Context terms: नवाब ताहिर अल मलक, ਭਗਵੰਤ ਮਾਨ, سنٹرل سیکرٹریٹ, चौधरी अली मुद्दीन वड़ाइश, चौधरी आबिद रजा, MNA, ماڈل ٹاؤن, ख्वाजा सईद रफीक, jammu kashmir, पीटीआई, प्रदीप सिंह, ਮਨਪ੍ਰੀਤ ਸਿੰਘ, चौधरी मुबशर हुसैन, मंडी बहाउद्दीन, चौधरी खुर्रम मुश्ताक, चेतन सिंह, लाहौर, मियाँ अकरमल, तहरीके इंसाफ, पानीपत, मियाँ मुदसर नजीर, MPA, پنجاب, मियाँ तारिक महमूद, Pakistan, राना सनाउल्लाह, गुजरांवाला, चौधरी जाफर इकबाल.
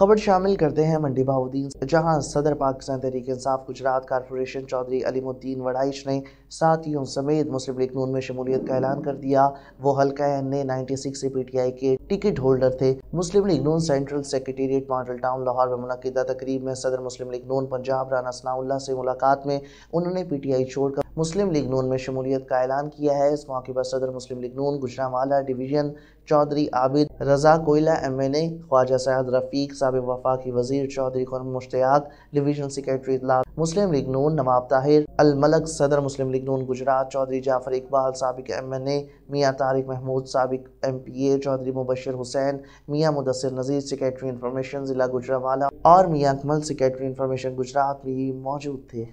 खबर शामिल करते हैं मंडी बहाउद्दीन, जहां सदर पाकिस्तान तहरीके इंसाफ गुजरात कारपोरेशन चौधरी अली मुद्दीन वड़ाइश ने साथियों समेत मुस्लिम लीग नून में शमूलियत का ऐलान कर दिया। वो हल्का ने 96 से पीटीआई के टिकट होल्डर थे। Muslim League Noon central secretariat model town लाहौर में मुनक़िदा तकरीब में सदर मुस्लिम लीग नून पंजाब राना सनाउल्लाह से मुलाकात में उन्होंने पीटीआई छोड़कर मुस्लिम लीग नून में शमूलियत का ऐलान किया है। इस मौके पर सदर मुस्लिम लीग नून गुजरांवाला डिवीज़न चौधरी आबिद रजा कोयला MNA, ख्वाजा सईद रफीक साबिक़ वफ़ाक़ी वज़ीर, चौधरी खुर्रम मुश्ताक डिवीज़न सेक्रेटरी इत्तलाआत मुस्लिम लीग नून, नवाब ताहिर अल मलक सदर मुस्लिम लीग नून गुजरात, चौधरी जाफर इकबाल साबिक़ MNA, मियाँ तारिक महमूद साबिक़ MPA, चौधरी मुबशर हुसैन, मियाँ मुदसर नजीर सेक्रेटरी इंफॉर्मेशन ज़िला गुजरांवाला और मियाँ अकरमल सेक्रेटरी इंफॉर्मेशन गुजरात भी मौजूद थे।